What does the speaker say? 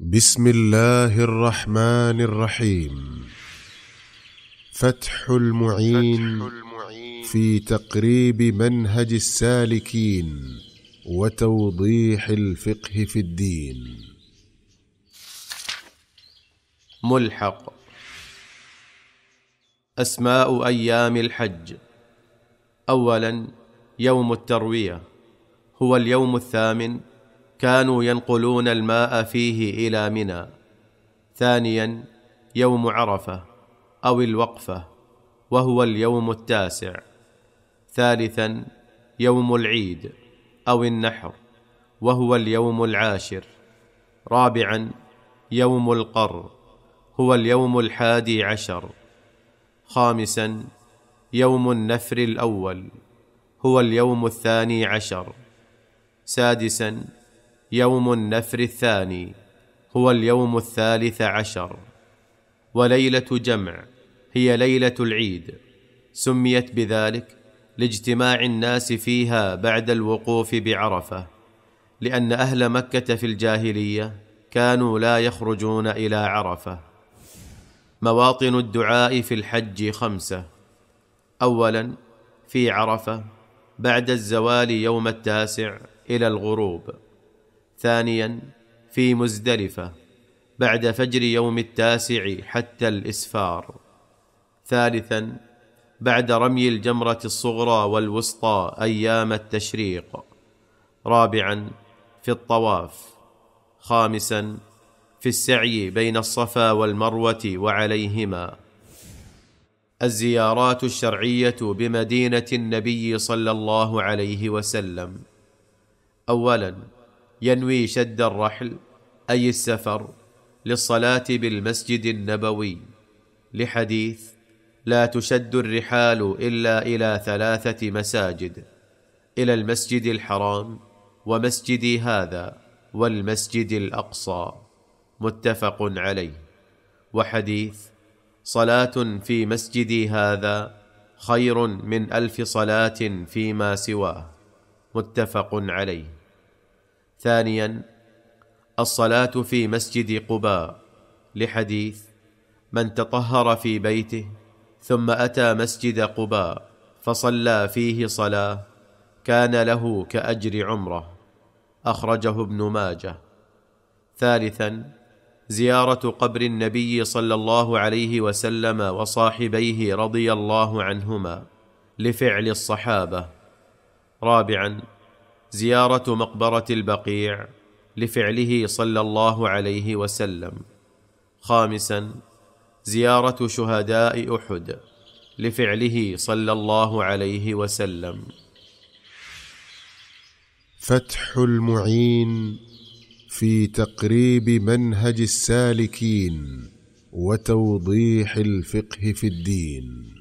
بسم الله الرحمن الرحيم. فتح المعين في تقريب منهج السالكين وتوضيح الفقه في الدين. ملحق. أسماء أيام الحج. أولا، يوم التروية هو اليوم الثامن، كانوا ينقلون الماء فيه إلى منى. ثانيا، يوم عرفة أو الوقفة وهو اليوم التاسع. ثالثا، يوم العيد أو النحر وهو اليوم العاشر. رابعا، يوم القر هو اليوم 11. خامسا، يوم النفر الأول هو اليوم 12. سادسا، يوم النفر الثاني هو اليوم 13. وليلة جمع هي ليلة العيد، سميت بذلك لاجتماع الناس فيها بعد الوقوف بعرفة، لأن أهل مكة في الجاهلية كانوا لا يخرجون إلى عرفة. مواطن الدعاء في الحج 5. أولا، في عرفة بعد الزوال يوم 9 إلى الغروب. ثانيا، في مزدلفة بعد فجر يوم 9 حتى الإسفار. ثالثا، بعد رمي الجمرة الصغرى والوسطى أيام التشريق. رابعا، في الطواف. خامسا، في السعي بين الصفا والمروة وعليهما. الزيارات الشرعية بمدينة النبي صلى الله عليه وسلم. أولا، ينوي شد الرحل أي السفر للصلاة بالمسجد النبوي، لحديث لا تشد الرحال إلا إلى 3 مساجد، إلى المسجد الحرام ومسجدي هذا والمسجد الأقصى، متفق عليه. وحديث صلاة في مسجدي هذا خير من 1000 صلاة فيما سواه، متفق عليه. ثانيا، الصلاة في مسجد قباء، لحديث من تطهر في بيته ثم أتى مسجد قباء فصلى فيه صلاة كان له كأجر عمره، أخرجه ابن ماجه. ثالثا، زيارة قبر النبي صلى الله عليه وسلم وصاحبيه رضي الله عنهما لفعل الصحابة. رابعا، زيارة مقبرة البقيع لفعله صلى الله عليه وسلم. خامسا، زيارة شهداء أحد لفعله صلى الله عليه وسلم. فتح المعين في تقريب منهج السالكين وتوضيح الفقه في الدين.